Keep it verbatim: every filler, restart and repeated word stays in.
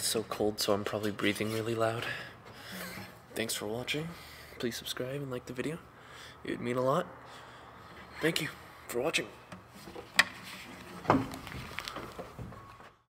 So cold, so I'm probably breathing really loud. Thanks for watching. Please subscribe and like the video. It would mean a lot. Thank you for watching.